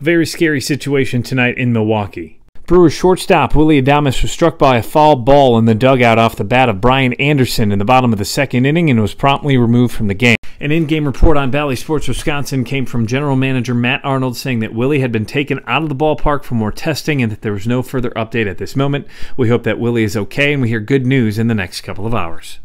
Very scary situation tonight in Milwaukee. Brewers shortstop Willy Adames was struck by a foul ball in the dugout off the bat of Brian Anderson in the bottom of the second inning and was promptly removed from the game. An in-game report on Bally Sports Wisconsin came from general manager Matt Arnold saying that Willy had been taken out of the ballpark for more testing and that there was no further update at this moment. We hope that Willy is okay, and we hear good news in the next couple of hours.